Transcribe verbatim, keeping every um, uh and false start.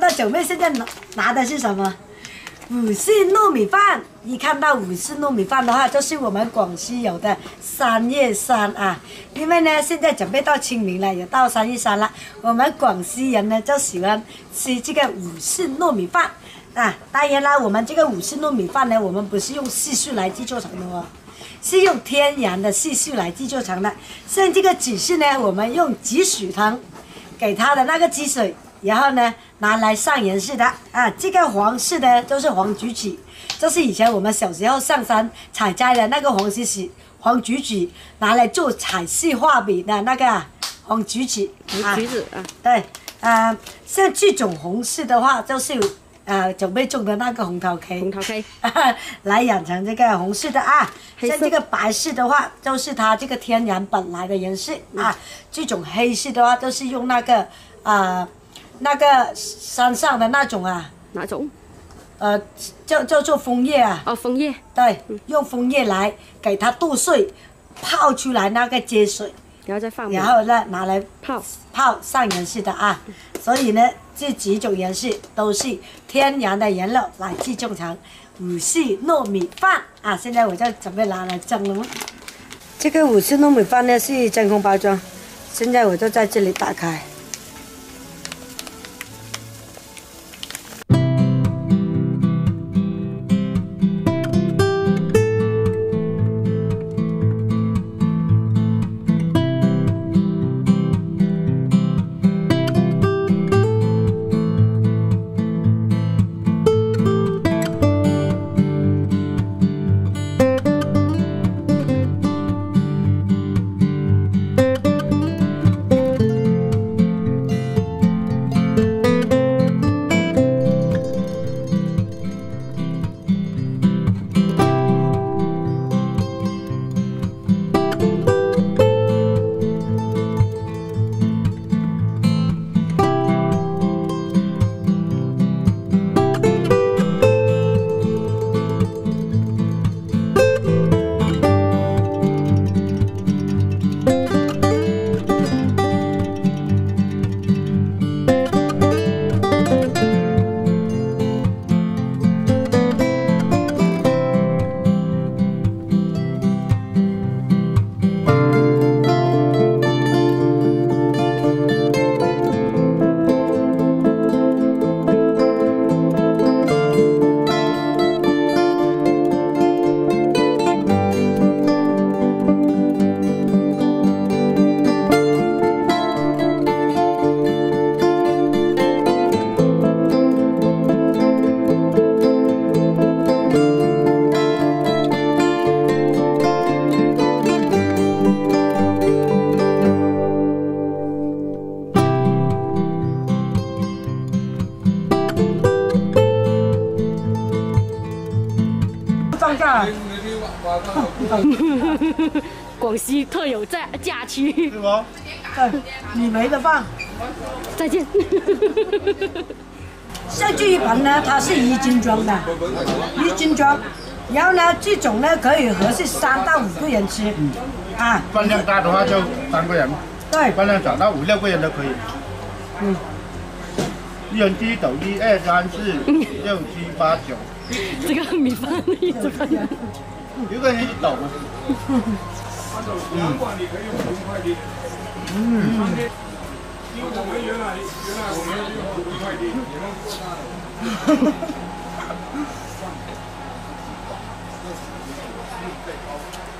到九妹现在拿拿的是什么？武氏糯米饭。一看到武氏糯米饭的话，就是我们广西有的三叶山啊。因为呢，现在准备到清明了，也到三叶山了，我们广西人呢就喜欢吃这个武氏糯米饭啊。当然啦，我们这个武氏糯米饭呢，我们不是用细碎来制作成的哦。 是用天然的细碎来制作成的，像这个紫薯呢，我们用紫薯藤给它的那个汁水，然后呢拿来上盐式的啊。这个黄柿呢，就是黄菊苣，就是以前我们小时候上山采摘的那个黄柿柿、黄菊苣，拿来做彩色画笔的那个黄菊苣啊。橘子啊，对，啊，像这种红柿的话，就是 啊，准备种的那个红桃 K， 红桃 K 来养成这个红柿的啊。像这个白柿的话，就是它这个天然本来的颜色、嗯、啊。这种黑柿的话，就是用那个啊、呃，那个山上的那种啊，哪种？呃，叫叫做枫叶啊。哦，枫叶。对，嗯、用枫叶来给它剁碎，泡出来那个汁水。 然后再放，然后呢拿来泡泡上颜色的啊，所以呢这几种颜色都是天然的原料来制作成武氏糯米饭啊。现在我就准备拿来蒸了。这个武氏糯米饭呢是真空包装，现在我就在这里打开。 广西特有假假期，是吗？哎，你没得放。再见。像这一盆呢，它是一斤装的，一斤装。然后呢，这种呢可以合适三到五个人吃。嗯、啊，饭量大的话就三个人。对，饭量小到五六个人都可以。嗯，一人吃一斗，一二三四五六七八九。这个米饭一直放下。 有个人一抖，嗯，因为我们原来原来我们要用红快递，你们过来了。